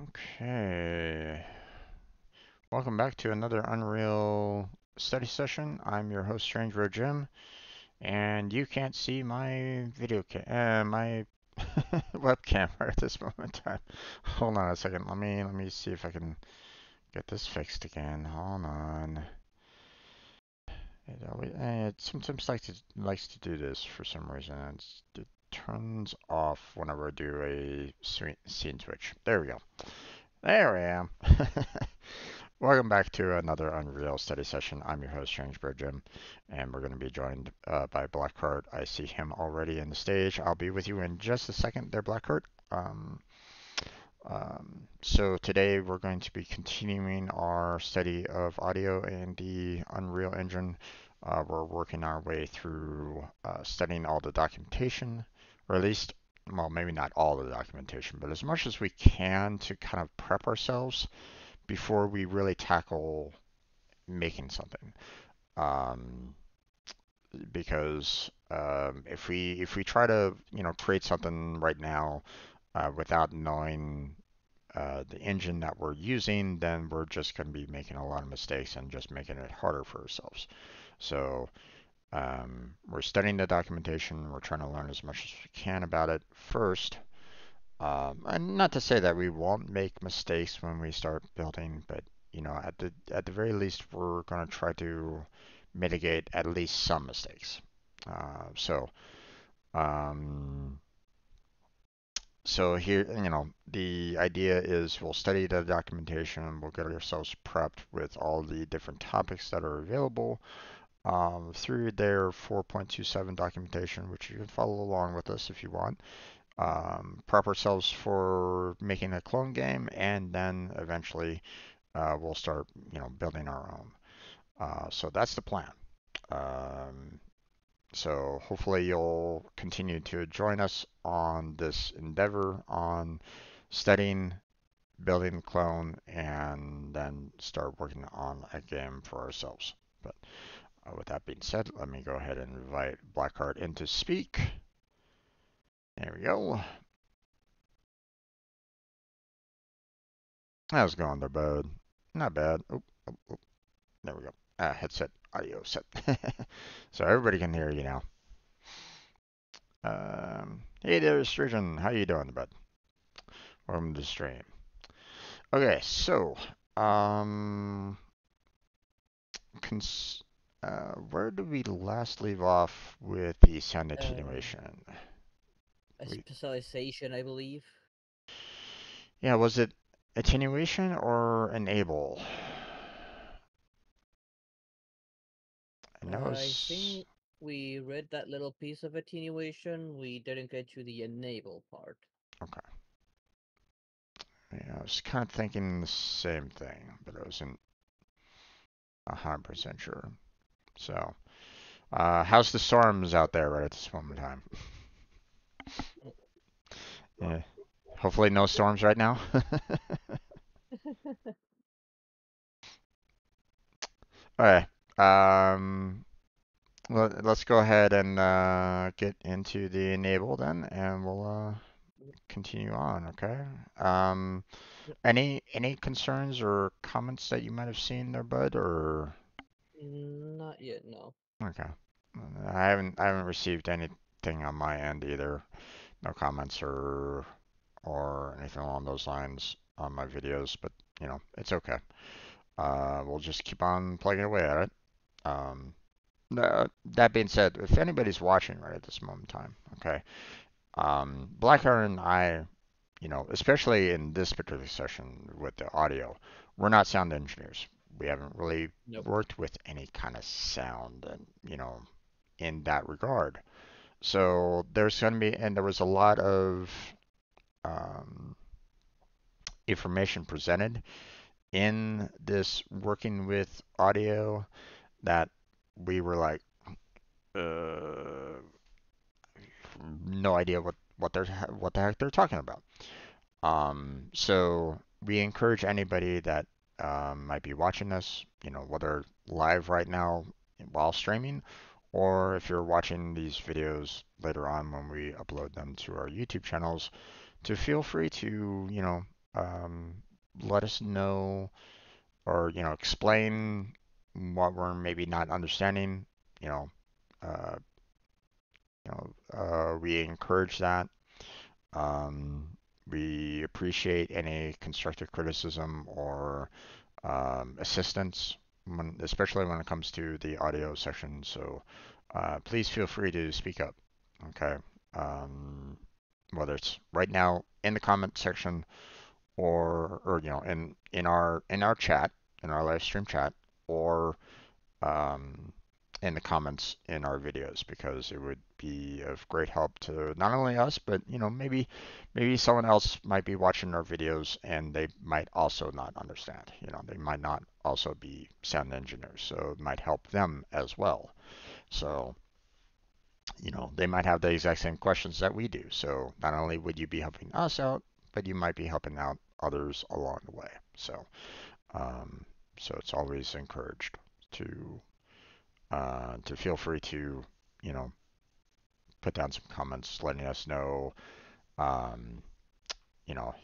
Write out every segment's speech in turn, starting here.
Okay. Welcome back to another Unreal study session. I'm your host, StrangeBroJim, and you can't see my my webcam at this moment in time. Hold on a second. Let me see if I can get this fixed again. Hold on. It always, it sometimes likes to do this for some reason. It turns off whenever I do a scene switch. There we go. There I am. Welcome back to another Unreal study session. I'm your host, StrangeBroJim, and we're going to be joined by Blackheart. I see him already in the stage. I'll be with you in just a second there, Blackheart. So today we're going to be continuing our study of audio in the Unreal Engine. We're working our way through studying all the documentation, or at least, well, maybe not all the documentation, but as much as we can to kind of prep ourselves before we really tackle making something. Because if we try to, you know, create something right now without knowing the engine that we're using, then we're just going to be making a lot of mistakes and just making it harder for ourselves. So we're studying the documentation. We're trying to learn as much as we can about it first. And not to say that we won't make mistakes when we start building, but you know, at the very least, we're going to try to mitigate at least some mistakes. So here, you know, the idea is we'll study the documentation. We'll get ourselves prepped with all the different topics that are available through their 4.27 documentation, which you can follow along with us if you want. Prep ourselves for making a clone game, and then eventually we'll start, you know, building our own. So that's the plan. So hopefully you'll continue to join us on this endeavor on studying, building the clone, and then start working on a game for ourselves. But with that being said, let me go ahead and invite Blackheart in to speak. There we go. How's it going there, bud? Not bad. Oh, oh, oh. There we go. Headset audio set. So everybody can hear you now. Hey there, Sturgeon. How you doing, bud? Welcome to the stream. Okay, so where did we last leave off with the sound attenuation? Specialization, I believe. Yeah, was it attenuation or enable? I think we read that little piece of attenuation. We didn't get to the enable part. Okay. Yeah, I was kind of thinking the same thing, but I wasn't 100% sure. So, how's the storms out there right at this moment in time? Yeah. Hopefully no storms right now. All right. Let's go ahead and get into the enable then, and we'll continue on. Okay. Any concerns or comments that you might have seen there, bud, or not yet? No. Okay. I haven't received any. Thing on my end either. No comments or anything along those lines on my videos, but you know, it's okay. We'll just keep on plugging away at it. That being said, if anybody's watching right at this moment in time, okay, Blackheart and I, you know, especially in this particular session with the audio, we're not sound engineers. We haven't really worked with any kind of sound, and you know, in that regard. So there's going to be, and there was a lot of information presented in this working with audio that we were like, no idea what the heck they're talking about. So we encourage anybody that might be watching us, you know, whether live right now while streaming, or if you're watching these videos later on when we upload them to our YouTube channels, to feel free to, you know, Let us know, or, you know, explain what we're maybe not understanding, we encourage that. We appreciate any constructive criticism or assistance, especially when it comes to the audio section. So please feel free to speak up, okay? Whether it's right now in the comment section, or you know, in our chat, in our live stream chat, or in the comments in our videos, because it would be of great help to not only us, but you know, maybe someone else might be watching our videos and they might also not understand, you know, they might not also be sound engineers, so it might help them as well. So, you know, they might have the exact same questions that we do, so not only would you be helping us out, but you might be helping out others along the way. So so it's always encouraged to feel free to, you know, put down some comments letting us know, you know,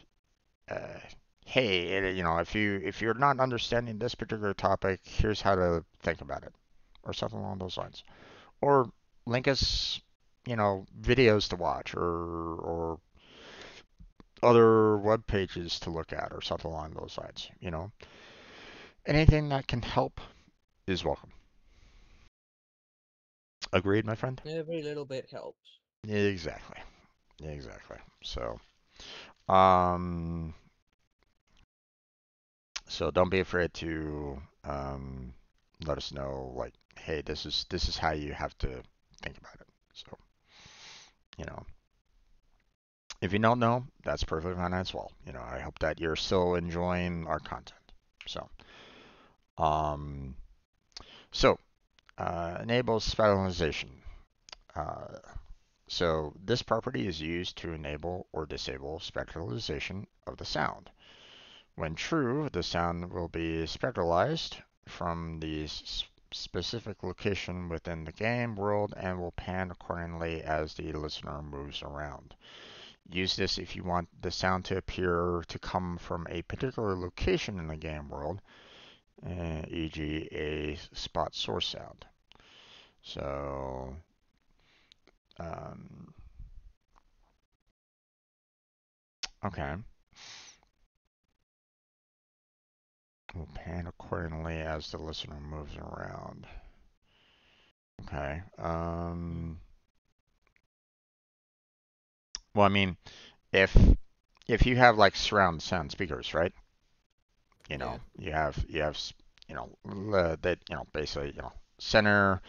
hey, you know, if you're not understanding this particular topic, here's how to think about it, or something along those lines, or link us, you know, videos to watch, or other web pages to look at, or something along those lines. You know, anything that can help is welcome. Agreed, my friend? Every little bit helps. Exactly. Exactly. So, so don't be afraid to let us know, like, hey, this is how you have to think about it. So, you know, if you don't know, that's perfectly fine as well. You know, I hope that you're still enjoying our content. So, enable spatialization. So this property is used to enable or disable spectralization of the sound. When true, the sound will be spectralized from the specific location within the game world and will pan accordingly as the listener moves around. Use this if you want the sound to appear to come from a particular location in the game world, e.g. a spot source sound. So, okay. We'll pan accordingly as the listener moves around. Okay. Well, I mean, if you have like surround sound speakers, right? You know, yeah. you have you know, that, you know, basically, you know, center,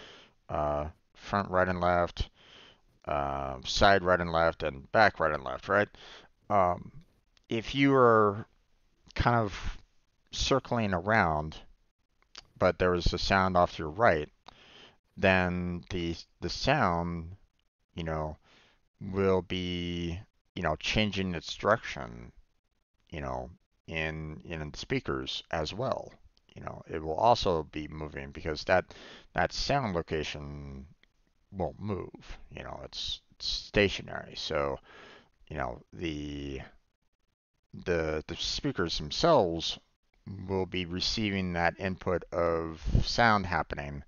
front right and left, side right and left, and back right and left, right? If you are kind of circling around, but there is a sound off to your right, then the sound, you know, will be, you know, changing its direction, you know, in speakers as well. You know, it will also be moving because that sound location won't move. You know, it's stationary. So, you know, the speakers themselves will be receiving that input of sound happening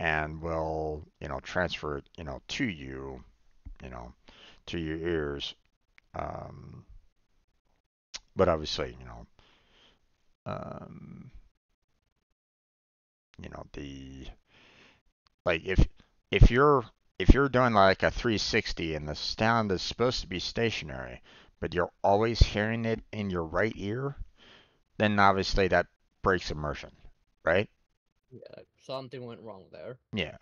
and will, you know, transfer it, you know, to you, you know, to your ears. But obviously, you know, the, like, if you're doing like a 360 and the sound is supposed to be stationary, but you're always hearing it in your right ear, then obviously that breaks immersion, right? Yeah, something went wrong there. Yeah.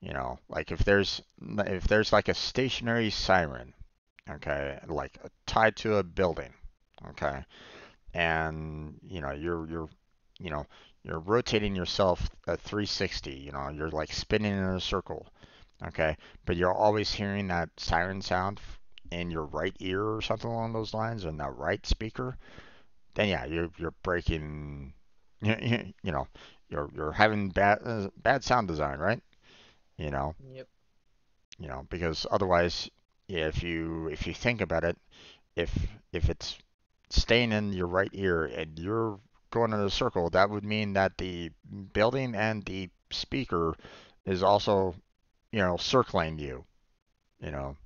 You know, like if there's like a stationary siren, okay, like tied to a building, okay, and you know you're rotating yourself at 360, you know, you're like spinning in a circle, okay, but you're always hearing that siren sound in your right ear or something along those lines, and that right speaker, then yeah, you're breaking, you know, you're having bad sound design, right? You know, yep. You know, because otherwise, yeah, if you think about it, if it's staying in your right ear and you're going in a circle, that would mean that the building and the speaker is also, you know, circling you, you know,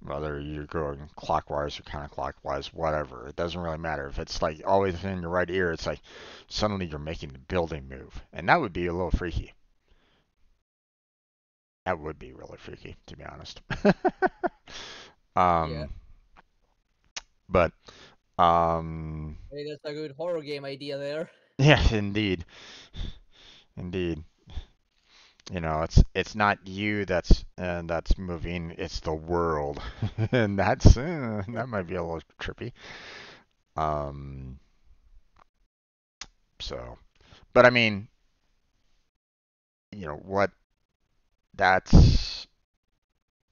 whether you're going clockwise or counterclockwise, whatever. It doesn't really matter. If it's like always in your right ear, it's like suddenly you're making the building move. And that would be a little freaky. That would be really freaky, to be honest. Yeah. But, hey, that's a good horror game idea there. Yeah, indeed. Indeed. You know, it's not you that's moving, it's the world. And that's, that might be a little trippy. So, but I mean, you know, what, that's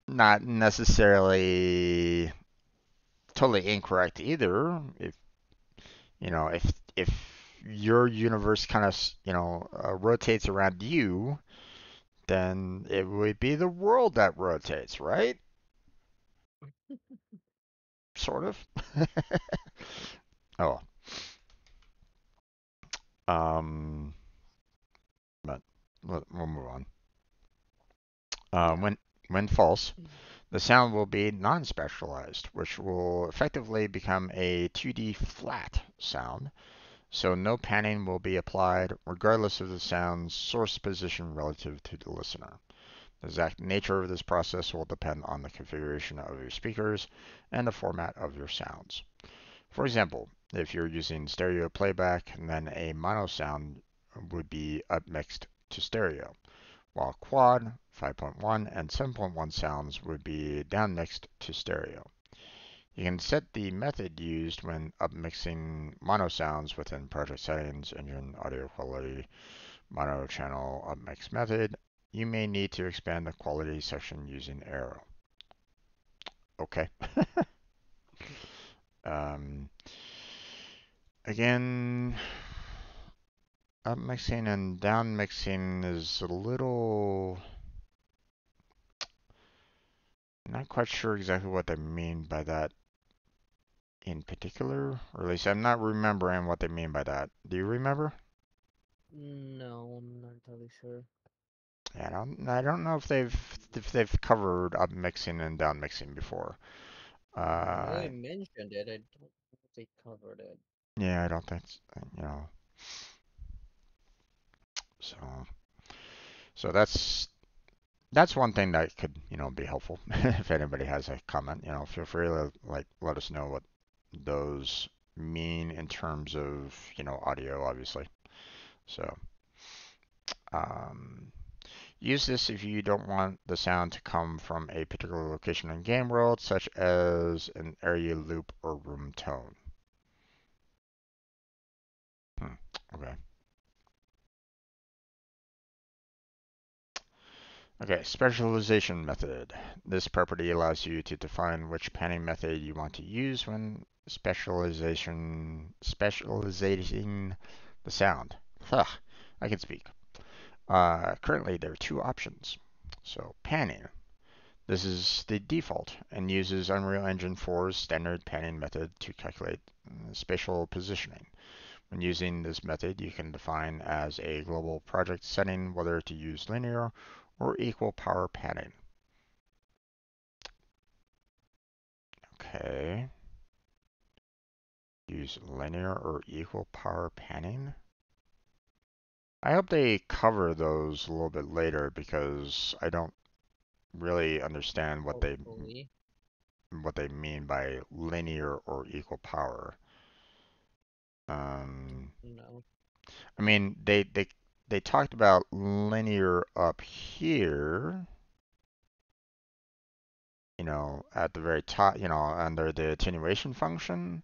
not necessarily totally incorrect either. If, you know, if your universe kind of, you know, rotates around you, then it would be the world that rotates, right? Sort of. Oh. But we'll move on. When false, the sound will be non-specialized, which will effectively become a 2D flat sound, so no panning will be applied regardless of the sound's source position relative to the listener. The exact nature of this process will depend on the configuration of your speakers and the format of your sounds. For example, if you're using stereo playback, then a mono sound would be upmixed to stereo, while quad, 5.1, and 7.1 sounds would be downmixed to stereo. You can set the method used when upmixing mono sounds within project settings, engine, audio quality, mono channel upmix method. You may need to expand the quality section using arrow. Okay. Again, upmixing and downmixing is a little... not quite sure exactly what they mean by that in particular, or at least I'm not remembering what they mean by that. Do you remember? No, I'm not totally sure. Yeah, I don't know if they've covered upmixing and downmixing before. They mentioned it. I don't think they covered it. Yeah, I don't think, you know. So that's one thing that could, you know, be helpful. If anybody has a comment, you know, feel free to like let us know what those mean in terms of, you know, audio, obviously. So use this if you don't want the sound to come from a particular location in game world, such as an area loop or room tone. Okay. Okay, specialization method. This property allows you to define which panning method you want to use when specializing the sound. Huh, I can speak. Currently, there are two options. So panning. This is the default and uses Unreal Engine 4's standard panning method to calculate spatial positioning. When using this method, you can define as a global project setting whether to use linear or equal power panning. Okay. Use linear or equal power panning. I hope they cover those a little bit later because I don't really understand what they mean by linear or equal power. No. I mean they talked about linear up here, you know, at the very top, you know, under the attenuation function,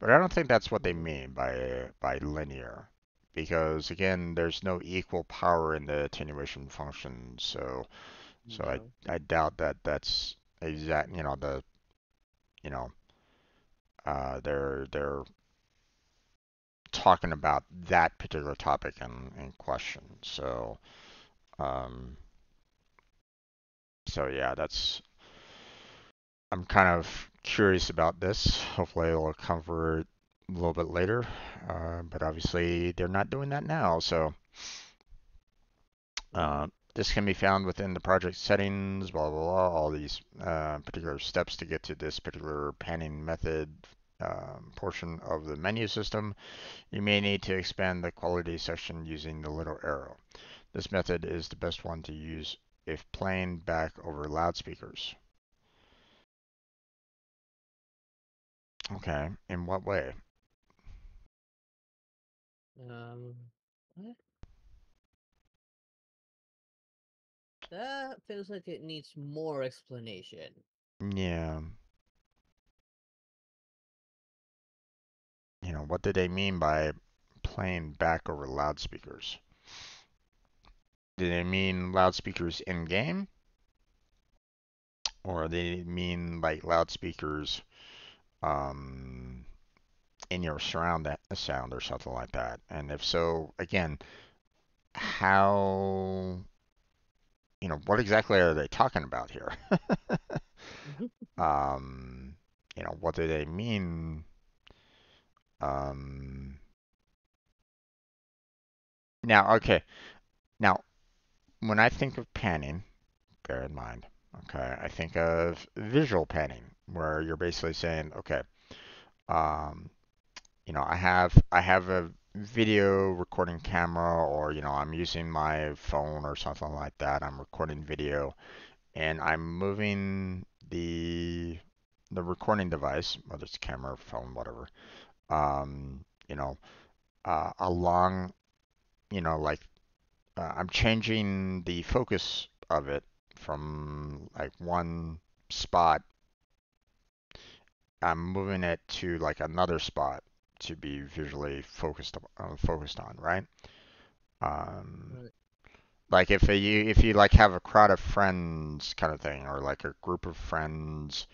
but I don't think that's what they mean by linear, because again, there's no equal power in the attenuation function, so no. I doubt that that's exact, you know, the, you know, they're talking about that particular topic in question. So, yeah, that's, I'm kind of curious about this. Hopefully it'll cover a little bit later, but obviously they're not doing that now. So this can be found within the project settings, blah, blah, blah, all these particular steps to get to this particular panning method portion of the menu system. You may need to expand the quality section using the little arrow. This method is the best one to use if playing back over loudspeakers. Okay, in what way? What? That feels like it needs more explanation. Yeah. You know, what did they mean by playing back over loudspeakers? Did they mean loudspeakers in-game? Or they mean like loudspeakers in your sound or something like that? And if so, again, how... You know, what exactly are they talking about here? You know, what do they mean? Now, okay. Now, when I think of panning, bear in mind, okay, I think of visual panning, where you're basically saying, okay, you know, I have a video recording camera, or you know, I'm using my phone or something like that. I'm recording video and I'm moving the recording device, whether it's camera, phone, whatever, you know, along, you know, like I'm changing the focus of it from like one spot, I'm moving it to like another spot to be visually focused on, right? Right. Like if you like have a crowd of friends kind of thing, or like a group of friends,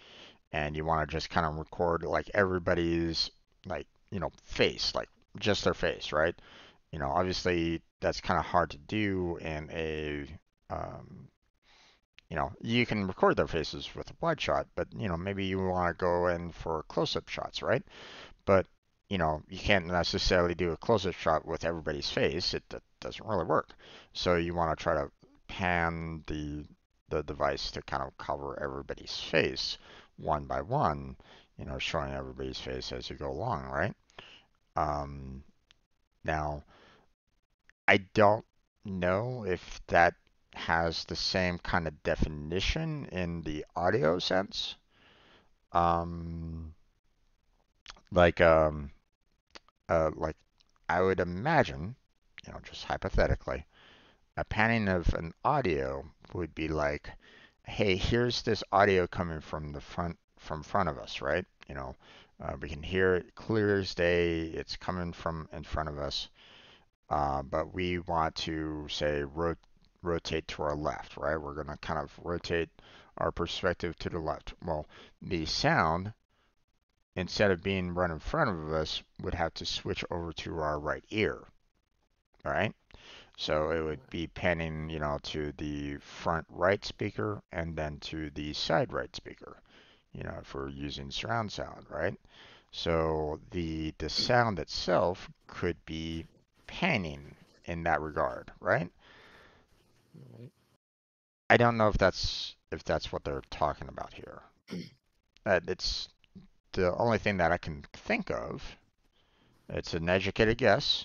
and you want to just kind of record like everybody's, like, you know, face, like just their face, right? You know, obviously that's kind of hard to do in a you know, you can record their faces with a wide shot, but you know, maybe you want to go in for close-up shots, right? But you know, you can't necessarily do a close-up shot with everybody's face. It doesn't really work. So you want to try to pan the device to kind of cover everybody's face one by one, you know, showing everybody's face as you go along, right? Now, I don't know if that has the same kind of definition in the audio sense. Like I would imagine, you know, just hypothetically, a panning of an audio would be like, hey, here's this audio coming from the front of us, right? You know, we can hear it clear as day. It's coming from in front of us, but we want to say rotate to our left, right? We're gonna kind of rotate our perspective to the left. Well, the sound, instead of being right in front of us, would have to switch over to our right ear, right? So it would be panning, you know, to the front right speaker and then to the side right speaker, you know, if we're using surround sound, right? So the sound itself could be panning in that regard, right? I don't know if that's what they're talking about here. It's the only thing that I can think of. It's an educated guess,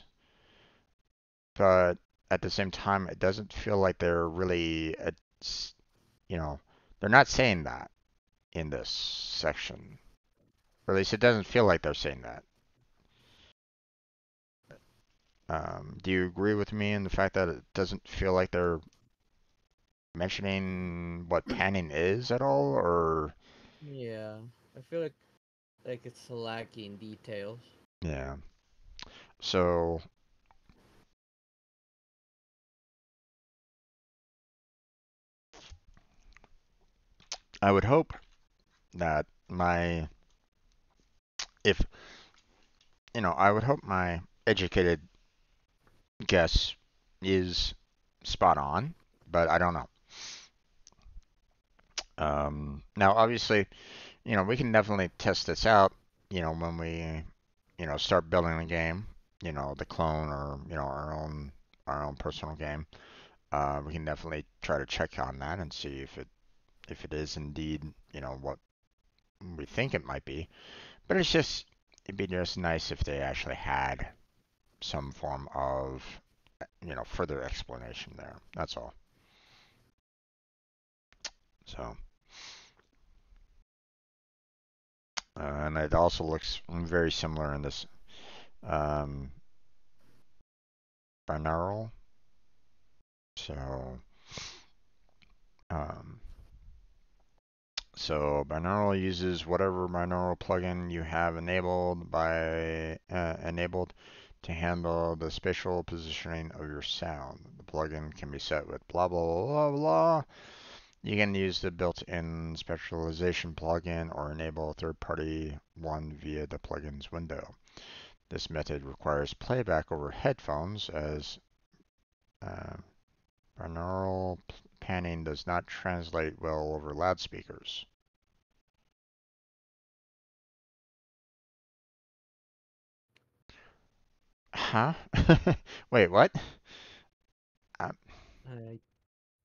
but at the same time, it doesn't feel like they're really, you know, they're not saying that in this section, or at least it doesn't feel like they're saying that. Do you agree with me in the fact that it doesn't feel like they're mentioning what panning is at all, or? Yeah, I feel like it's lacking details. Yeah. So I would hope that my educated guess is spot on, but I don't know. Now obviously, you know, we can definitely test this out, you know, when we you know, start building the game, you know, the clone, or, you know, our own personal game, we can definitely try to check on that and see if it is indeed, you know, what we think it might be. But it's just, it'd be just nice if they actually had some form of, you know, further explanation there. That's all. So, and it also looks very similar in this binaural. So, so binaural uses whatever binaural plugin you have enabled to handle the spatial positioning of your sound. The plugin can be set with blah blah blah blah blah. You can use the built-in specialization plugin or enable a third-party one via the plugins window. This method requires playback over headphones, as binaural panning does not translate well over loudspeakers. Huh? Wait, what? I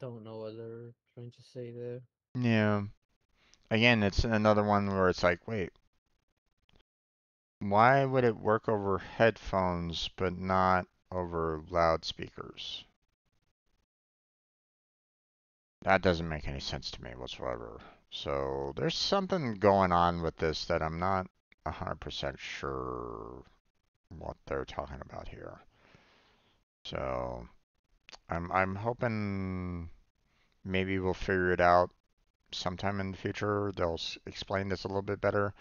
don't know what they're trying to say there. Yeah. Again, it's another one where it's like, wait, why would it work over headphones but not over loudspeakers? That doesn't make any sense to me whatsoever. So there's something going on with this that I'm not 100% sure what they're talking about here. So I'm hoping maybe we'll figure it out sometime in the future. They'll explain this a little bit better.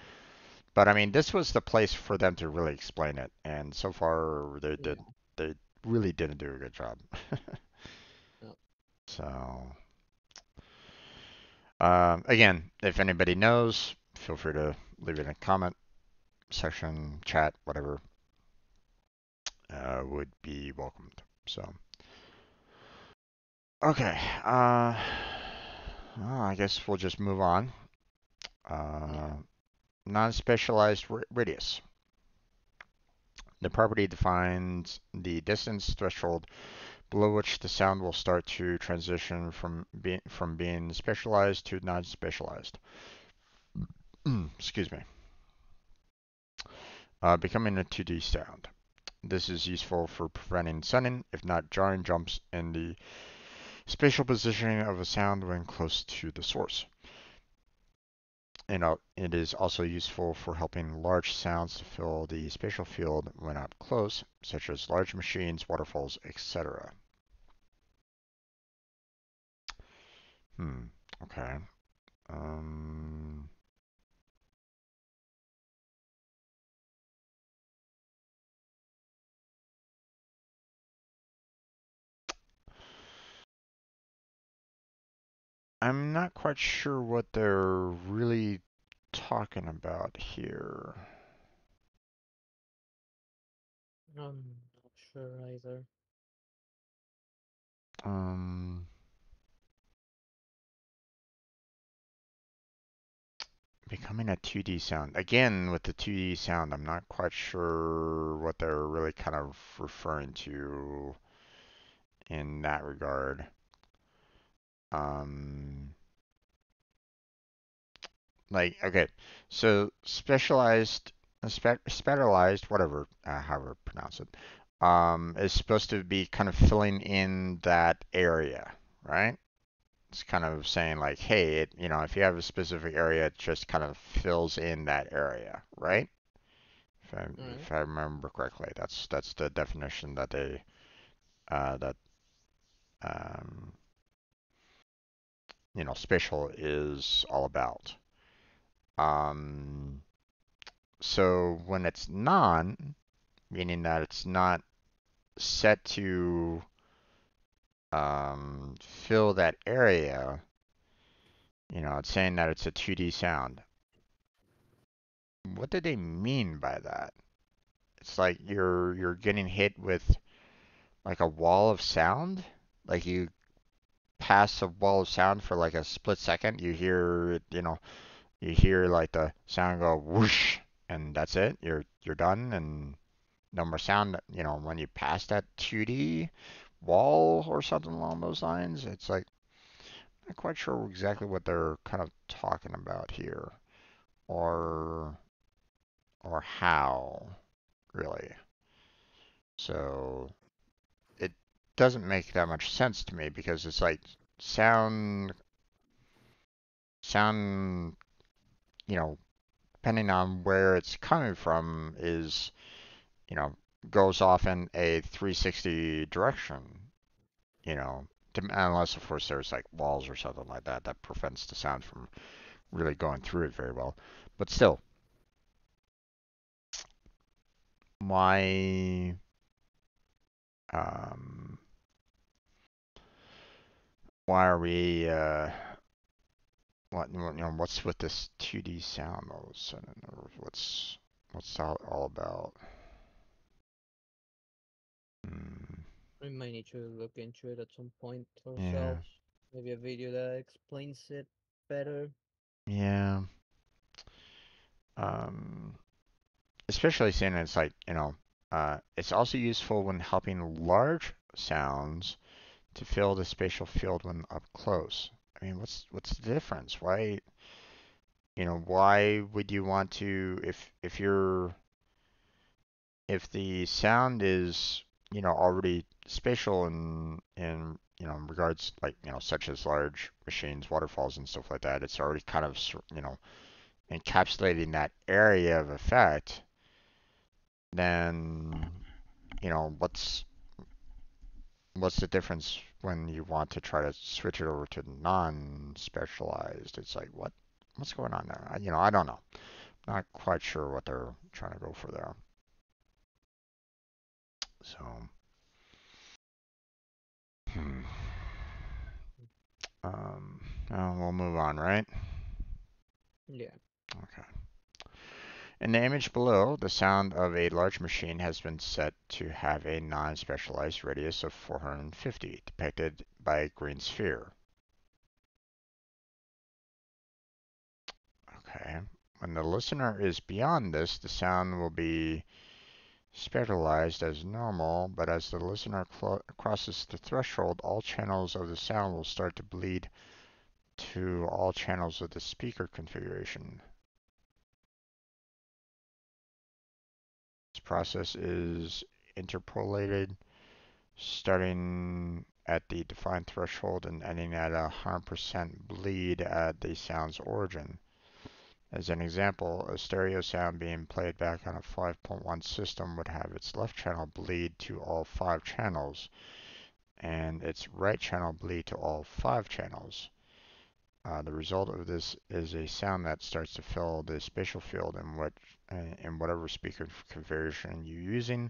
But I mean, this was the place for them to really explain it, and so far they did. They really didn't do a good job. Yep. So again, if anybody knows, feel free to leave it in a comment section, chat, whatever. Would be welcomed. So okay, well, I guess we'll just move on. Non-specialized radius. The property defines the distance threshold below which the sound will start to transition from being specialized to non-specialized. Excuse me. Becoming a 2D sound. This is useful for preventing sudden, if not jarring, jumps in the spatial positioning of a sound when close to the source. And it is also useful for helping large sounds to fill the spatial field when up close, such as large machines, waterfalls, etc. Okay. I'm not quite sure what they're really talking about here. I'm not sure either. Becoming a 2D sound. Again, with the 2D sound, I'm not quite sure what they're really kind of referring to in that regard. Like, okay, so specialized, whatever, however pronounce it, is supposed to be kind of filling in that area, right? It's kind of saying like, hey, it, you know, if you have a specific area, it just kind of fills in that area, right? If I remember correctly, that's the definition that they, you know, spatial is all about. So when it's non, meaning that it's not set to fill that area, you know, it's saying that it's a 2D sound. What did they mean by that? It's like you're getting hit with like a wall of sound, like you pass a wall of sound for like a split second, you hear, you know, you hear like the sound go whoosh, and that's it. You're done, and no more sound. You know, when you pass that 2D wall or something along those lines, it's like, I'm not quite sure exactly what they're kind of talking about here, or how, really. So it doesn't make that much sense to me, because it's like sound, you know, depending on where it's coming from, is, you know, goes off in a 360 direction, you know, unless of course there's like walls or something like that that prevents the sound from really going through it very well. But still, my why are we you know, what's with this 2D sound all of a sudden? What's that all about? We might need to look into it at some point ourselves. Yeah. Maybe a video that explains it better. Yeah. Especially saying it's like, you know, it's also useful when helping large sounds to fill the spatial field when up close. I mean, what's the difference? Why, you know, why would you want to, if the sound is, you know, already spatial in you know, in regards, like, you know, such as large machines, waterfalls and stuff like that, it's already kind of, you know, encapsulating that area of effect, then, you know, what's the difference when you want to try to switch it over to non-specialized? It's like, what's going on there? You know, I don't know. Not quite sure what they're trying to go for there. So, we'll move on, right? Yeah. Okay. In the image below, the sound of a large machine has been set to have a non-specialized radius of 450, depicted by a green sphere. Okay. When the listener is beyond this, the sound will be spatialized as normal, but as the listener crosses the threshold, all channels of the sound will start to bleed to all channels of the speaker configuration. This process is interpolated, starting at the defined threshold and ending at 100% bleed at the sound's origin. As an example, a stereo sound being played back on a 5.1 system would have its left channel bleed to all 5 channels, and its right channel bleed to all 5 channels. The result of this is a sound that starts to fill the spatial field in whatever speaker configuration you're using.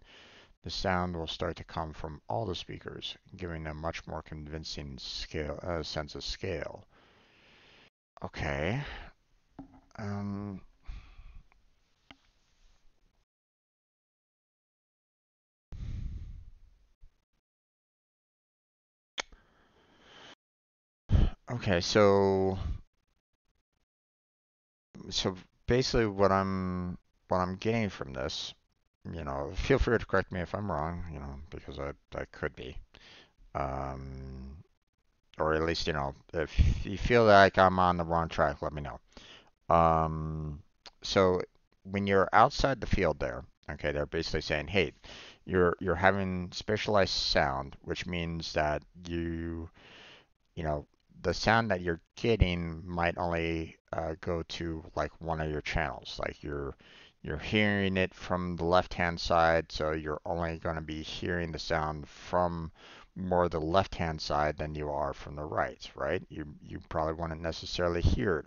The sound will start to come from all the speakers, giving a much more convincing scale, sense of scale. Okay. Okay, so basically what I'm getting from this, you know, feel free to correct me if I'm wrong, you know, because I could be, or at least, you know, if you feel like I'm on the wrong track, let me know. So when you're outside the field there, okay, they're basically saying, hey, you're having specialized sound, which means that you know, the sound that you're getting might only go to like one of your channels. Like you're hearing it from the left-hand side, so you're only going to be hearing the sound from more the left-hand side than you are from the right, right? You probably wouldn't necessarily hear it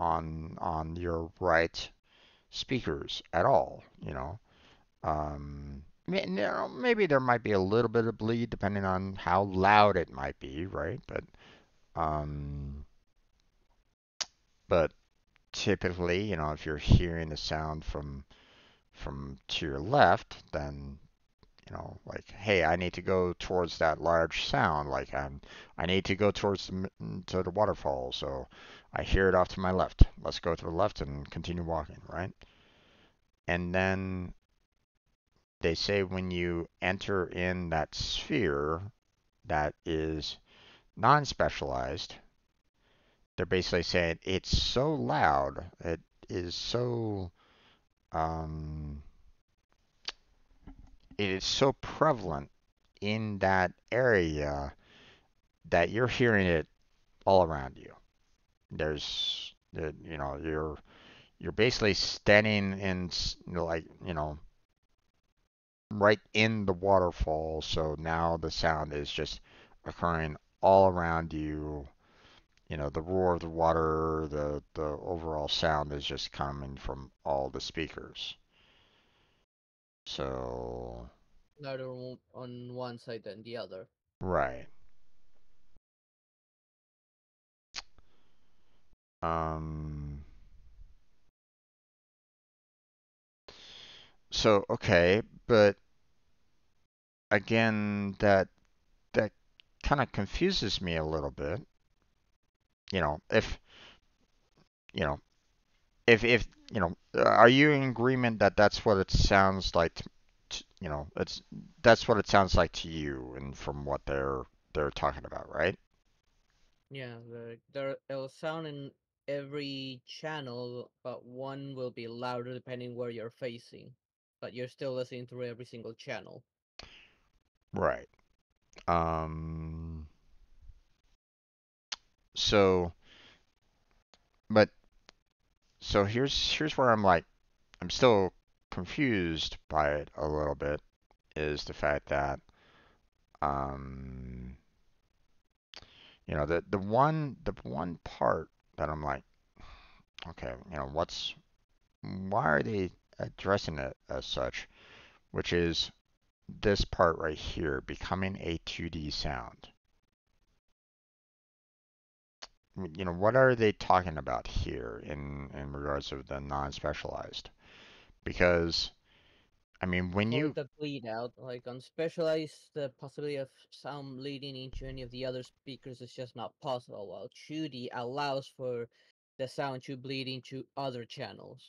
on your right speakers at all, you know. Maybe there might be a little bit of bleed depending on how loud it might be, right? But typically, you know, if you're hearing the sound from to your left, then, you know, like, hey, I need to go towards that large sound, like I need to go towards to the waterfall, so I hear it off to my left. Let's go to the left and continue walking, right? And then they say when you enter in that sphere that is non-specialized, they're basically saying it's so loud, it is so it is so prevalent in that area that you're hearing it all around you. There's, you know, you're basically standing in, like, you know, right in the waterfall. So now the sound is just occurring all around you. You know, the roar of the water, the overall sound is just coming from all the speakers. So louder on one side than the other. Right. So, okay, but again, that kind of confuses me a little bit. You know, if are you in agreement that that's what it sounds like to, you know, that's what it sounds like to you, and from what they're talking about, right? Yeah, it'll sound in every channel, but one will be louder depending where you're facing. But you're still listening through every single channel. Right. So here's where I'm still confused by it a little bit, is the fact that you know, the one part that I'm like, okay, you know, why are they addressing it as such, which is this part right here, becoming a 2D sound. You know, what are they talking about here in regards to the non-specialized? Because, I mean, when you... the bleed out, like on specialized, the possibility of sound bleeding into any of the other speakers is just not possible, while 2D allows for the sound to bleed into other channels.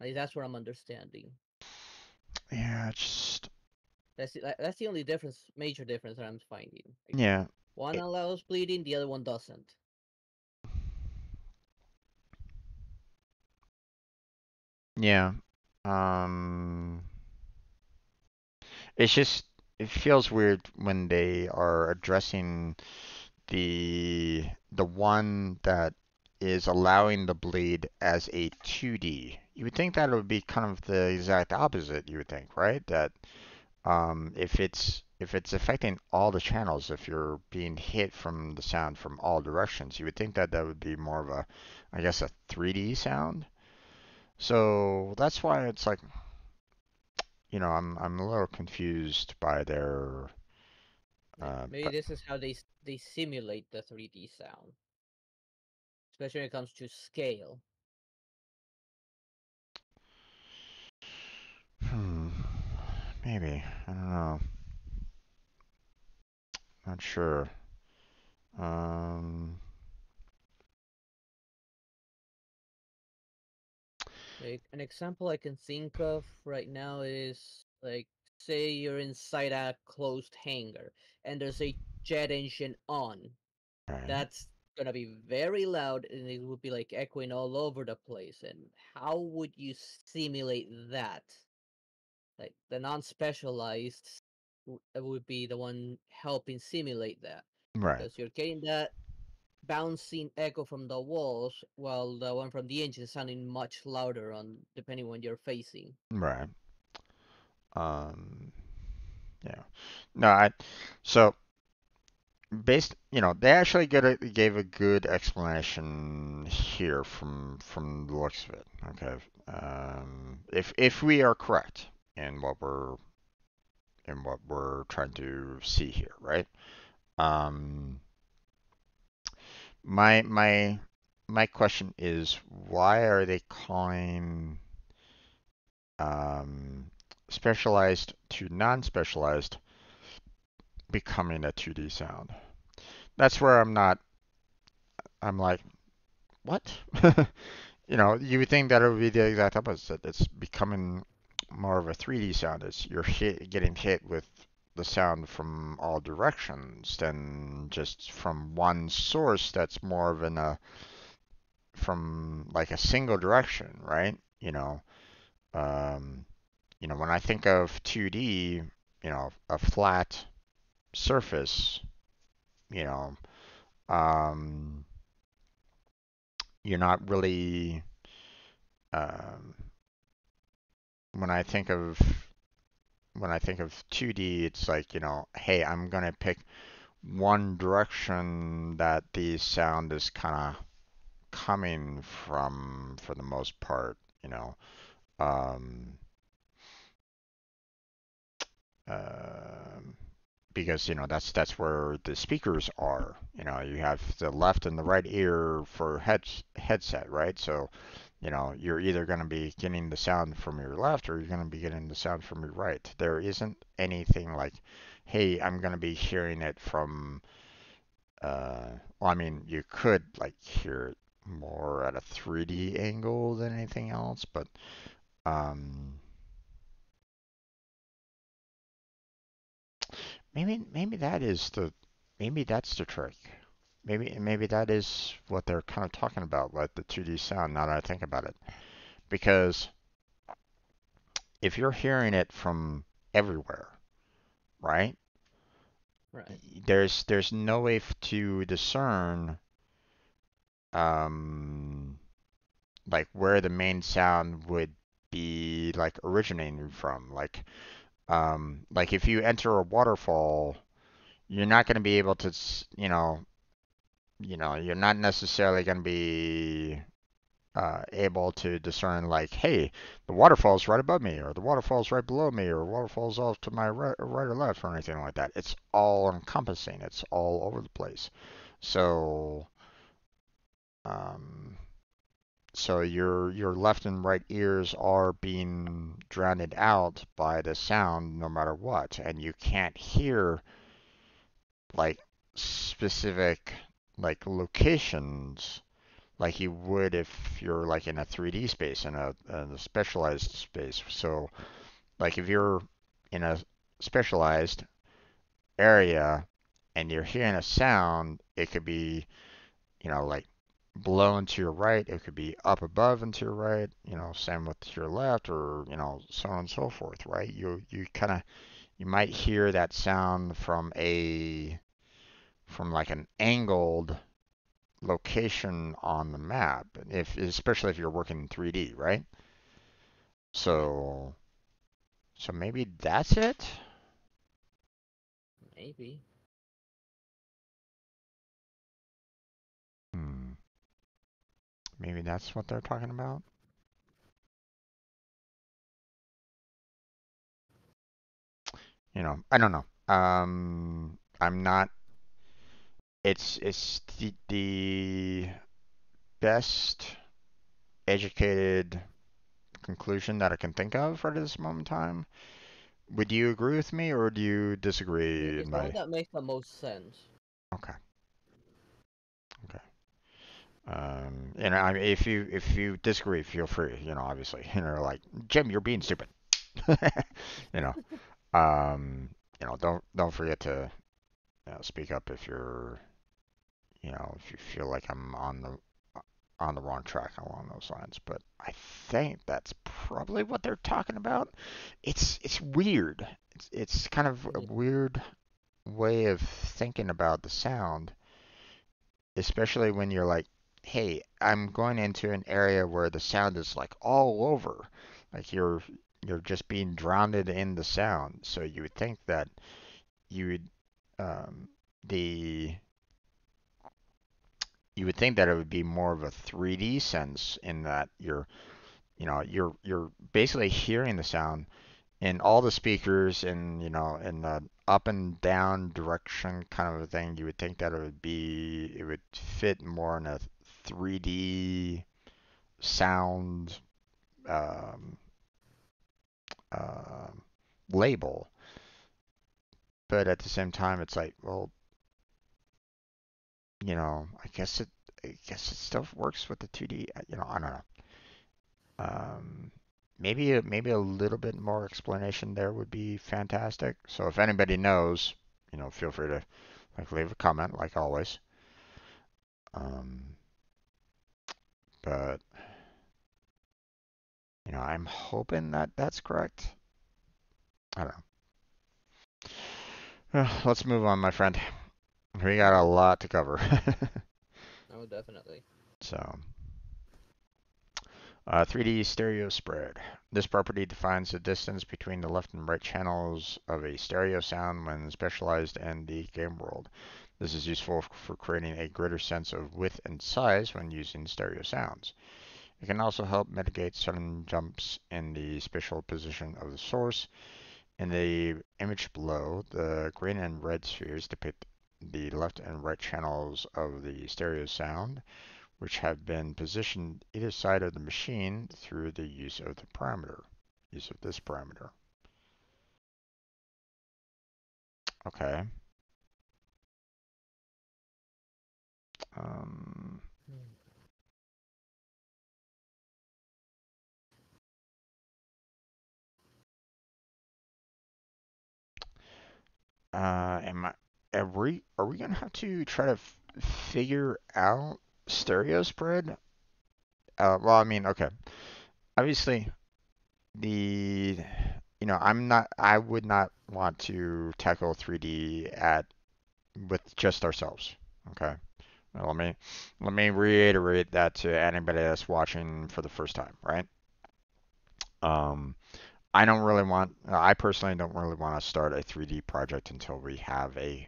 Like, that's what I'm understanding. Yeah, it's just... That's the only difference, major difference that I'm finding. Like, yeah. One allows bleeding, the other one doesn't. Yeah. It's just, it feels weird when they are addressing the one that is allowing the bleed as a 2D. You would think that it would be kind of the exact opposite, you would think, right? That if it's affecting all the channels, if you're being hit from the sound from all directions, you would think that that would be more of a, I guess, a 3D sound. So that's why it's like, you know, I'm a little confused by their. Maybe this is how they simulate the 3D sound, especially when it comes to scale. Maybe, I don't know. Not sure. Like an example I can think of right now is, like, say you're inside a closed hangar and there's a jet engine on. Right. That's gonna be very loud and it would be like echoing all over the place. And how would you simulate that? Like, the non-specialized would be the one helping simulate that. Right. Because you're getting that bouncing echo from the walls, while the one from the engine is sounding much louder on depending on you're facing. Right. Yeah. No, so based, you know, they actually gave a good explanation here from the looks of it. Okay. If we are correct in what we're trying to see here, right? My question is, why are they calling specialized to non-specialized becoming a 2D sound? That's where I'm like, what? you know, you would think that it would be the exact opposite. It's becoming more of a 3D sound. It's you're getting hit with the sound from all directions than just from one source. That's more of an from like a single direction, right? You know, when I think of 2D, you know, a flat surface, you know, you're not really, when I think of 2D, it's like, you know, hey, I'm going to pick one direction that the sound is kind of coming from for the most part, you know. Because, you know, that's where the speakers are. You know, you have the left and the right ear for headset, right? So, you know, you're either going to be getting the sound from your left or you're going to be getting the sound from your right. There isn't anything like, hey, I'm going to be hearing it from, well, I mean, you could like hear it more at a 3D angle than anything else, but, maybe that is the, that's the trick. Maybe that is what they're kind of talking about, like the 2D sound, now that I think about it. Because if you're hearing it from everywhere, right? Right. There's no way to discern like where the main sound would be like originating from. Like if you enter a waterfall, you're not going to be able to, you know, you're not necessarily going to be able to discern like, hey, the waterfall's right above me, or the waterfall's right below me, or waterfall's off to my right or left, or anything like that. It's all encompassing. It's all over the place. So, so your left and right ears are being drowned out by the sound, no matter what, and you can't hear like specific like locations like you would if you're like in a 3D space, in a specialized space. So like if you're in a specialized area and you're hearing a sound, it could be, you know, like below and to your right, it could be up above and to your right, you know, same with your left, or, you know, so on and so forth, right? You kind of, you might hear that sound from like an angled location on the map, especially if you're working in 3D, right? So maybe that's it? Maybe. Maybe that's what they're talking about? You know, I don't know. I'm not... It's the best educated conclusion that I can think of right at this moment in time. Would you agree with me, or do you disagree? The one that makes the most sense. Okay. Okay. And I mean, if you disagree, feel free. You know, obviously, you know, like, Jim, you're being stupid. You know, you know, don't forget to, you know, speak up if you're, you know, if you feel like I'm on the wrong track along those lines. But I think that's probably what they're talking about. It's weird. It's kind of a weird way of thinking about the sound, especially when you're like, hey, I'm going into an area where the sound is like all over, like you're just being drowned in the sound. So you would think that you would you would think that it would be more of a 3D sense, in that you're basically hearing the sound in all the speakers, and, you know, in the up and down direction kind of a thing. You would think that it would fit more in a 3D sound label. But at the same time, it's like, well, you know, I guess it still works with the 2D. You know, I don't know. Maybe a little bit more explanation there would be fantastic. So if anybody knows, you know, feel free to leave a comment, like always. But you know, I'm hoping that that's correct. I don't know. Well, let's move on, my friend. We got a lot to cover. Oh, definitely. So. 3D stereo spread. This property defines the distance between the left and right channels of a stereo sound when specialized in the game world. This is useful for creating a greater sense of width and size when using stereo sounds. It can also help mitigate sudden jumps in the spatial position of the source. In the image below, the green and red spheres depict the left and right channels of the stereo sound, which have been positioned either side of the machine through the use of this parameter. Okay. Are we gonna have to try to figure out stereo spread? Well, I mean, okay. Obviously, you know, I would not want to tackle 3D with just ourselves. Okay. Now, let me reiterate that to anybody that's watching for the first time, right? I personally don't really want to start a 3D project until we have an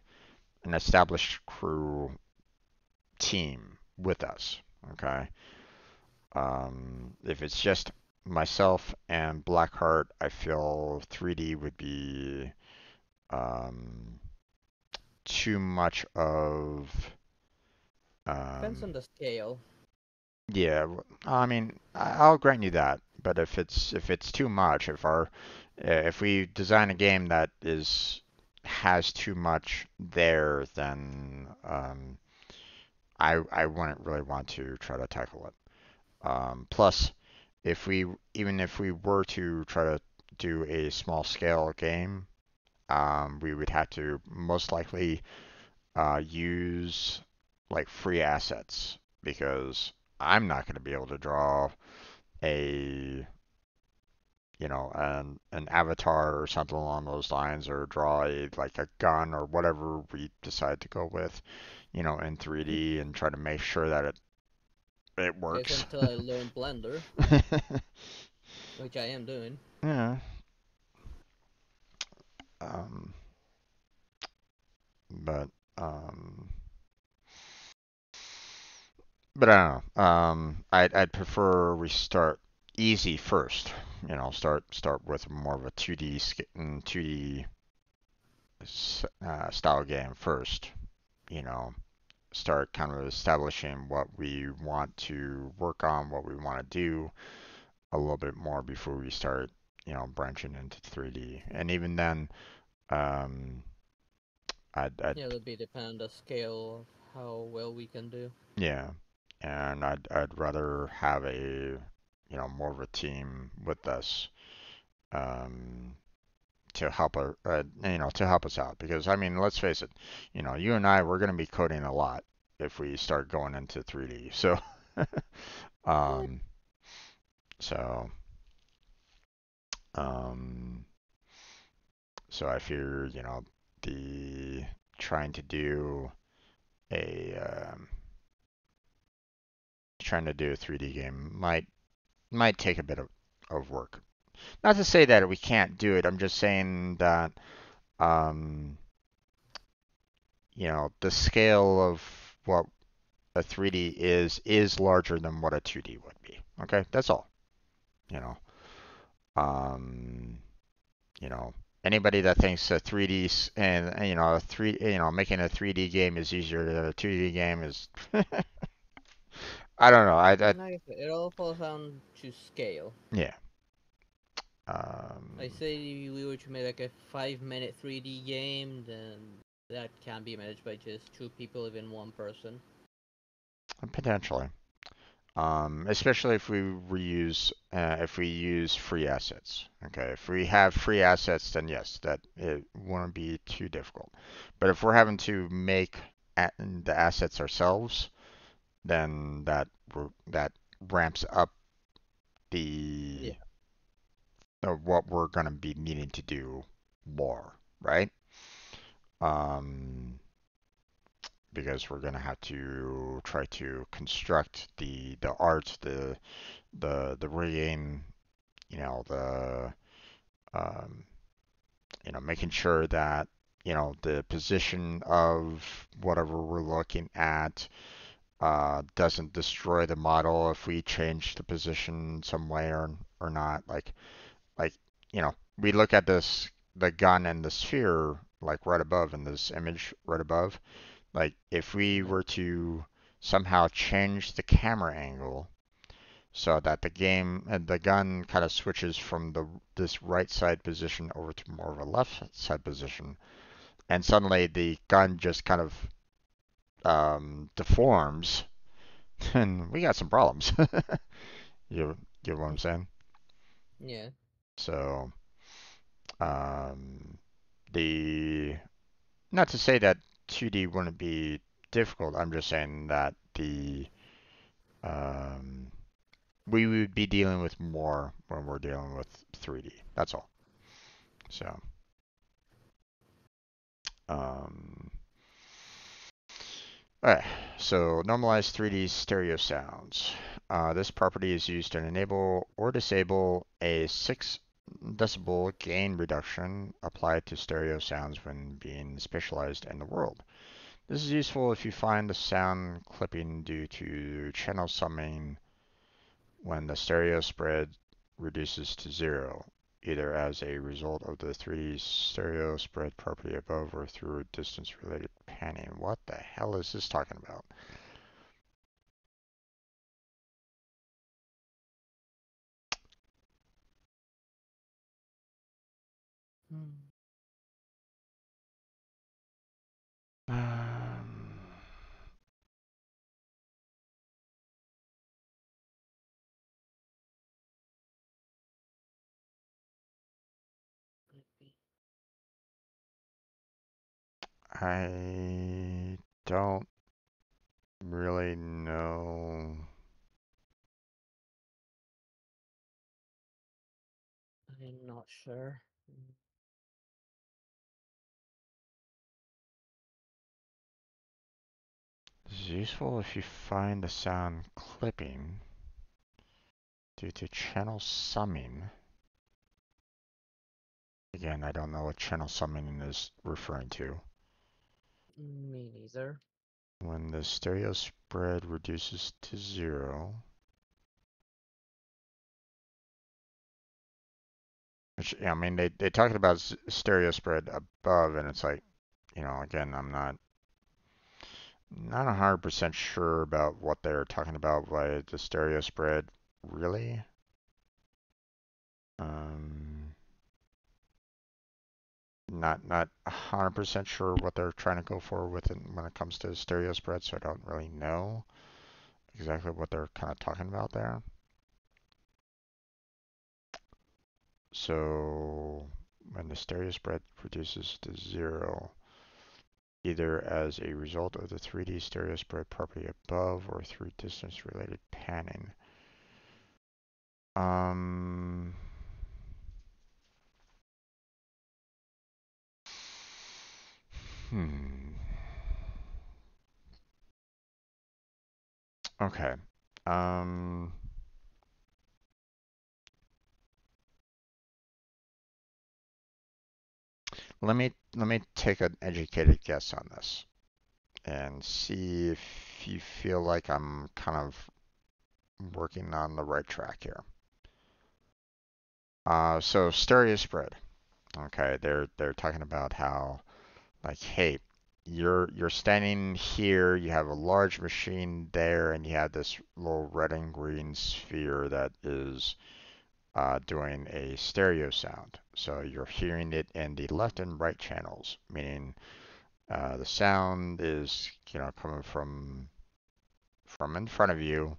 established crew team with us, okay? If it's just myself and Blackheart, I feel 3D would be too much of... depends on the scale. Yeah, I mean, I'll grant you that, but if it's too much, if we design a game that has too much there, then I wouldn't really want to try to tackle it. Plus, even if we were to try to do a small scale game, we would have to most likely use free assets, because I'm not going to be able to draw an avatar or something along those lines, or draw a gun or whatever we decide to go with, you know, in 3D and try to make sure that it works. Until I learn Blender, which I am doing. Yeah. But I don't know. I'd prefer we start easy first. You know, start with more of a 2D style game first. You know, start kind of establishing what we want to work on, what we want to do a little bit more before we start, you know, branching into 3D. And even then, it would be dependent on the scale of how well we can do. Yeah, and I'd rather have more of a team with us, to help us out, because I mean, let's face it, you know, you and I, we're going to be coding a lot if we start going into 3D. So so I fear, you know, trying to do a 3D game might take a bit of work. Not to say that we can't do it. I'm just saying that, you know, the scale of what a 3D is larger than what a 2D would be. Okay, that's all. You know, anybody that thinks a 3D and making a 3D game is easier than a 2D game is. I don't know. It all falls down to scale. Yeah. I say we were to make a 5-minute 3D game, then that can be managed by just 2 people, even 1 person. Potentially. especially if we reuse, if we use free assets. Okay, if we have free assets, then yes, that it won't be too difficult. But if we're having to make the assets ourselves, then that ramps up the what we're going to be needing to do more, right? Because we're going to have to try to construct the art, the rigging, you know, the you know, making sure that, you know, the position of whatever we're looking at doesn't destroy the model if we change the position some way or not. Like you know, we look at this, the gun and the sphere, like right above in this image right above. Like, if we were to somehow change the camera angle so that the game and the gun kind of switches from this right side position over to more of a left side position, and suddenly the gun just kind of deforms, then we got some problems. You get what I'm saying? Yeah. So, not to say that 2D wouldn't be difficult. I'm just saying that we would be dealing with more when we're dealing with 3D. That's all. So, all right. So normalize 3D stereo sounds. This property is used to enable or disable a 6 decibel gain reduction applied to stereo sounds when being spatialized in the world. This is useful if you find the sound clipping due to channel summing when the stereo spread reduces to 0, either as a result of the 3D stereo spread property above or through distance related panning. What the hell is this talking about? I don't really know. I'm not sure. This is useful if you find the sound clipping due to channel summing. Again, I don't know what channel summing is referring to. Me neither. When the stereo spread reduces to 0. Which, I mean, they talked about stereo spread above, and it's like, you know, again, I'm not 100% sure about what they're talking about by the stereo spread, really. Not 100% sure what they're trying to go for with it when it comes to stereo spread, so I don't really know exactly what they're kind of talking about there. So when the stereo spread reduces to 0, either as a result of the 3D stereo spread property above or through distance-related panning. Okay. Let me take an educated guess on this and see if you feel like I'm kind of working on the right track here. So stereo spread. Okay, they're talking about how, like, hey, you're standing here, you have a large machine there, and you have this little red and green sphere that is doing a stereo sound. So you're hearing it in the left and right channels, meaning the sound is, you know, coming from in front of you,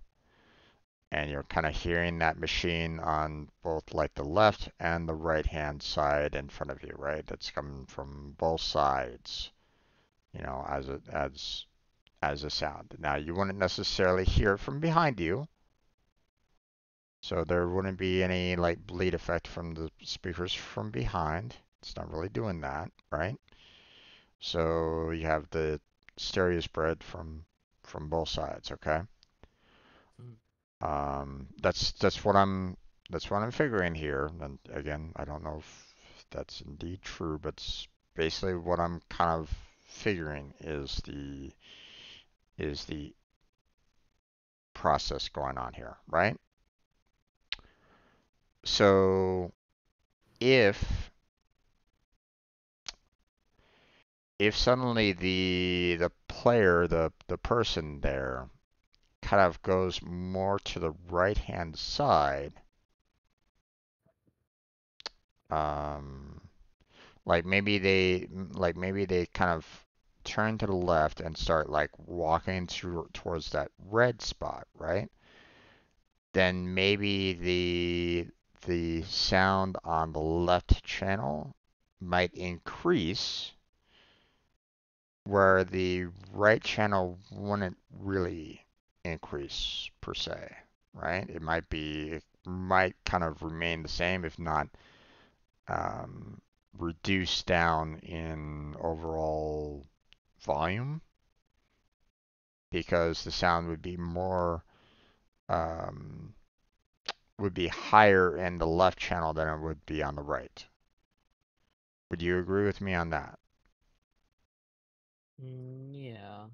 and you're kind of hearing that machine on both like the left and the right hand side in front of you, right? That's coming from both sides, you know, as a sound. Now you wouldn't necessarily hear it from behind you, so there wouldn't be any like bleed effect from the speakers from behind. It's not really doing that, right? So you have the stereo spread from both sides, okay? That's what I'm figuring here, and again, I don't know if that's indeed true, but it's basically what I'm kind of figuring is the process going on here, right? So if suddenly the player, the person there, kind of goes more to the right hand side, like maybe they kind of turn to the left and start like walking towards that red spot, right? Then maybe the sound on the left channel might increase, where the right channel wouldn't really increase per se, right? It might kind of remain the same, if not reduce down in overall volume, because the sound would be more would be higher in the left channel than it would be on the right. Would you agree with me on that? Yeah.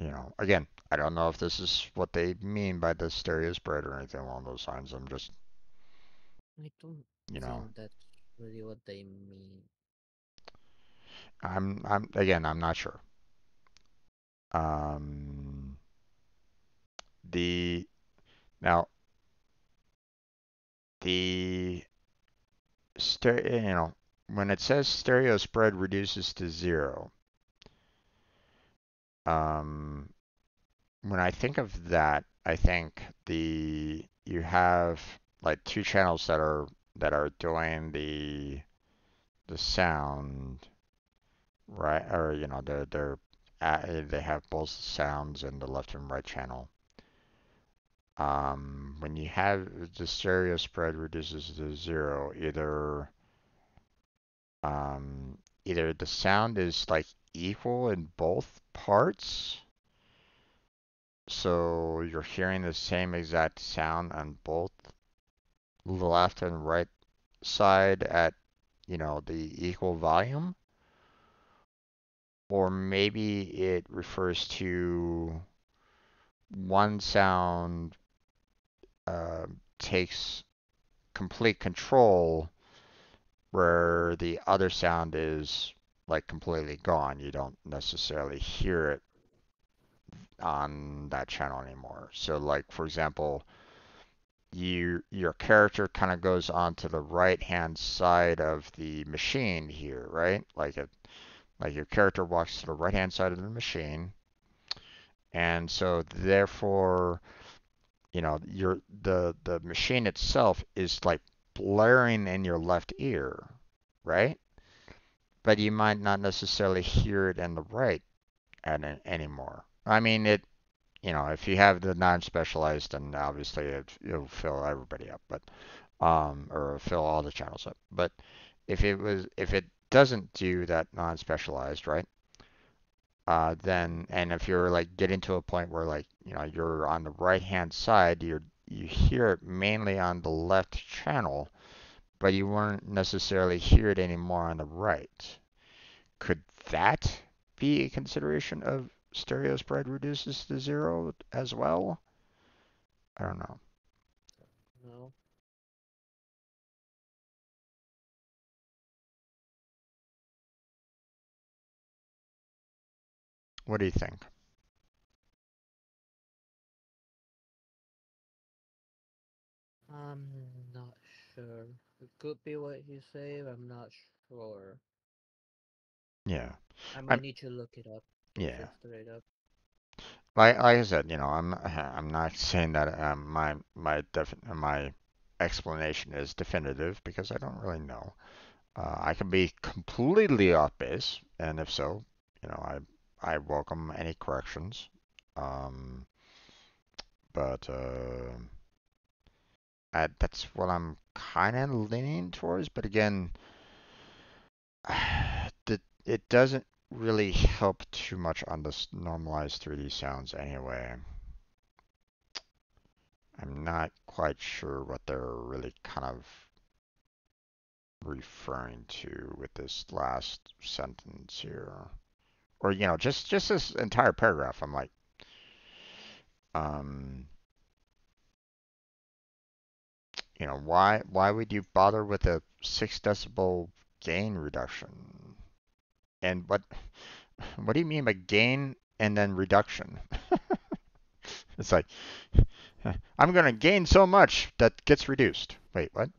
You know, again, I don't know if this is what they mean by the stereo spread or anything along those lines. I'm just, I don't, you know, think that's really what they mean. I'm not sure. Now the stereo, you know, when it says stereo spread reduces to zero, when I think of that, I think you have like two channels that are doing the sound, right? Or, you know, they have both sounds in the left and right channel. When you have the stereo spread reduces to zero, either the sound is like equal in both parts, so you're hearing the same exact sound on both the left and right side at, you know, the equal volume, or maybe it refers to one sound takes complete control, where the other sound is like completely gone. You don't necessarily hear it on that channel anymore. So like, for example, your character kind of goes onto the right hand side of the machine here, right? Like your character walks to the right hand side of the machine, and so therefore, you know, the machine itself is like blaring in your left ear, right? But you might not necessarily hear it in the right anymore. I mean, it, you know, if you have the non-specialized, then obviously it'll fill everybody up, but or fill all the channels up. But if it doesn't do that non-specialized, right? Then, and if you're like getting to a point where, like, you know, you're on the right-hand side, you hear it mainly on the left channel, but you won't necessarily hear it anymore on the right. Could that be a consideration of stereo spread reduces to zero as well? I don't know. No. What do you think? I'm not sure. It could be what you say, but I'm not sure. Yeah. I might need to look it up. Yeah. Straight up. Like I said, you know, I'm not saying that my explanation is definitive because I don't really know. I can be completely off base, and if so, you know, I welcome any corrections. But that's what I'm kind of leaning towards. But again, it doesn't really help too much on this normalized 3D sounds anyway. I'm not quite sure what they're really kind of referring to with this last sentence here, or you know, just this entire paragraph. I'm like, you know, why would you bother with a 6 decibel gain reduction? And what do you mean by gain and then reduction? It's like, I'm gonna gain so much that gets reduced. Wait, what?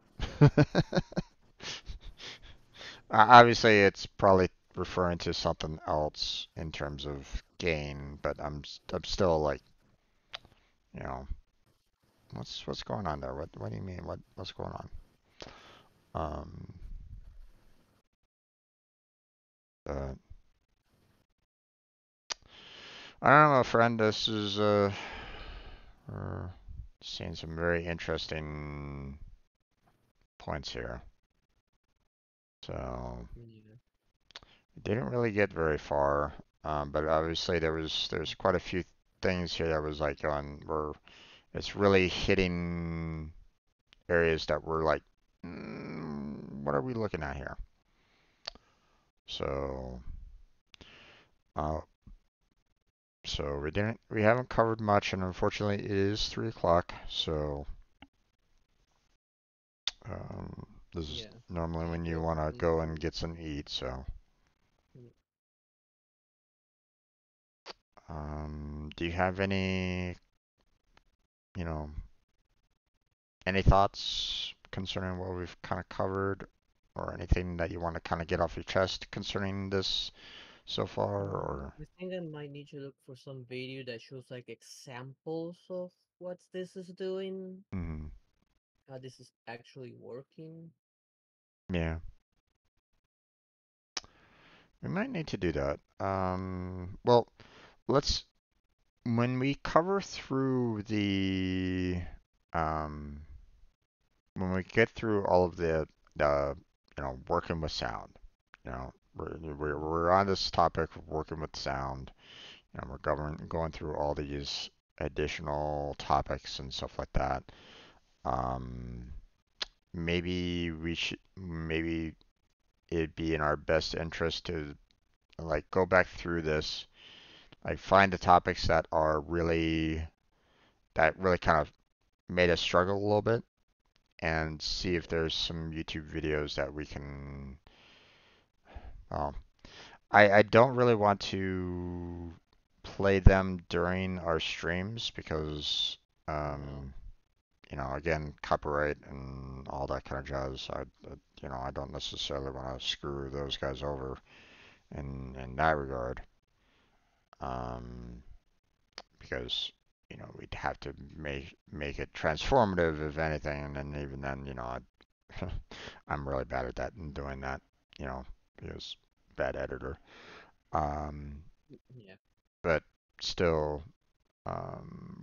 Obviously, it's probably referring to something else in terms of gain, but I'm still like, you know, what's going on there? What do you mean? What's going on? I don't know, friend. This is we're seeing some very interesting points here. So we didn't really get very far, but obviously there's quite a few things here that was like on where it's really hitting areas that we're like, what are we looking at here? So, we haven't covered much, and unfortunately, it is 3 o'clock. So, this is normally when you want to go and get some eat. So, do you have any, you know, any thoughts concerning what we've kind of covered? Or anything that you want to kind of get off your chest concerning this so far? Or I think I might need to look for some video that shows like examples of what this is doing, how this is actually working. Yeah, we might need to do that. Well, let's, when we cover through the when we get through all of the you know, working with sound. You know, we're on this topic of working with sound, and we're going through all these additional topics and stuff like that. Maybe we should. Maybe it'd be in our best interest to like go back through this, like find the topics that are really kind of made us struggle a little bit, and see if there's some YouTube videos that we can, well, I don't really want to play them during our streams because, you know, again, copyright and all that kind of jazz. You know, I don't necessarily want to screw those guys over in that regard, because, you know, we'd have to make it transformative, if anything, and then even then, you know, I'm really bad at that and doing that, you know, because bad editor. Yeah. But still,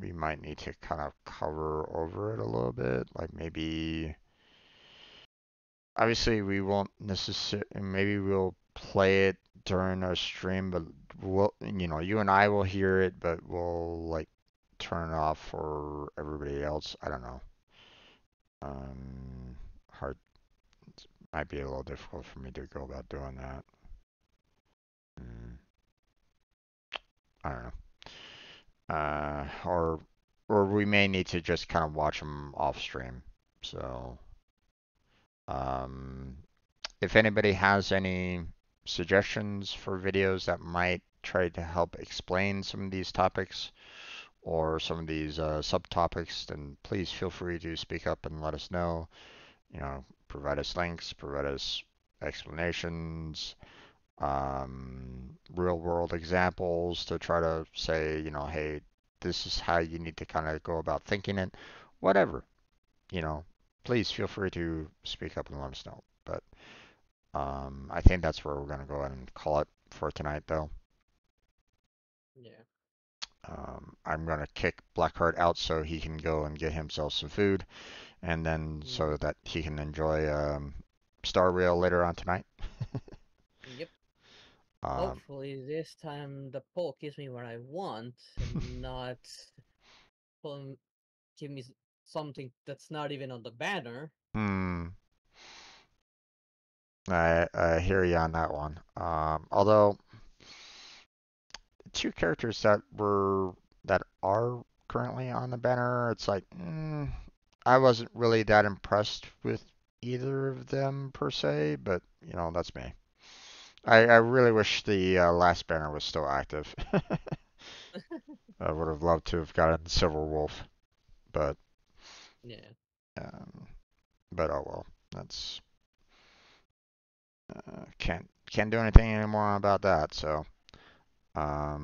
we might need to kind of cover over it a little bit, like maybe. Obviously, we won't necessarily. Maybe we'll play it during our stream, but we'll, you know, you and I will hear it, but we'll like turn it off for everybody else. I don't know. Hard. It might be a little difficult for me to go about doing that. I don't know. Or we may need to just kind of watch them off stream. So, if anybody has any suggestions for videos that might try to help explain some of these topics, or some of these subtopics, then please feel free to speak up and let us know. You know, provide us links, provide us explanations. real world examples to try to say, you know, hey, this is how you need to kind of go about thinking it, whatever, you know, please feel free to speak up and let us know. But I think that's where we're going to go ahead and call it for tonight, though. Yeah. I'm going to kick Blackheart out so he can go and get himself some food, and then so that he can enjoy Star Rail later on tonight. Yep. Hopefully this time the poll gives me what I want, and not give me something that's not even on the banner. Hmm. I hear you on that one. Although the two characters that are currently on the banner, it's like I wasn't really that impressed with either of them per se, but you know, that's me. I really wish the last banner was still active. I would have loved to have gotten Silver Wolf, but yeah. But oh well, that's can't do anything anymore about that. So, but I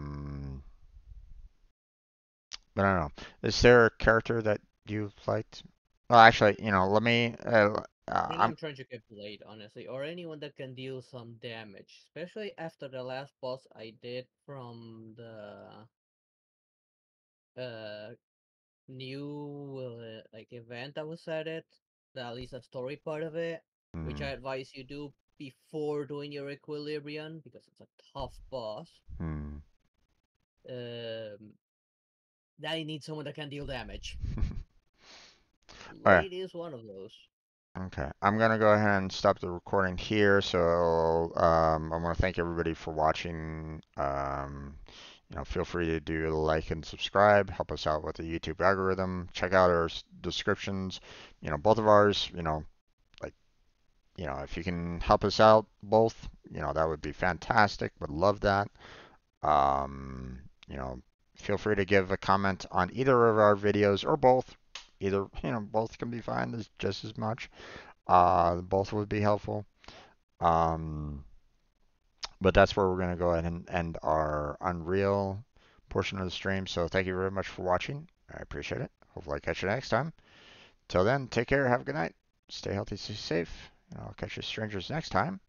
don't know. Is there a character that you liked? Well, actually, you know, let me. I'm trying to get Blade, honestly, or anyone that can deal some damage, especially after the last boss I did from the new like event that was added, at least a story part of it, which I advise you do before doing your equilibrium because it's a tough boss. Now you need someone that can deal damage. Blade is one of those. Okay, I'm going to go ahead and stop the recording here. So I want to thank everybody for watching. You know, feel free to do like and subscribe. Help us out with the YouTube algorithm. Check out our descriptions. You know, both of ours, you know, like, you know, if you can help us out both, you know, that would be fantastic. Would love that. You know, feel free to give a comment on either of our videos or both. Either, you know, both can be fine just as much. Both would be helpful. But that's where we're going to go ahead and end our Unreal portion of the stream. So thank you very much for watching. I appreciate it. Hopefully I catch you next time. Till then, take care. Have a good night. Stay healthy. Stay safe. And I'll catch you strangers next time.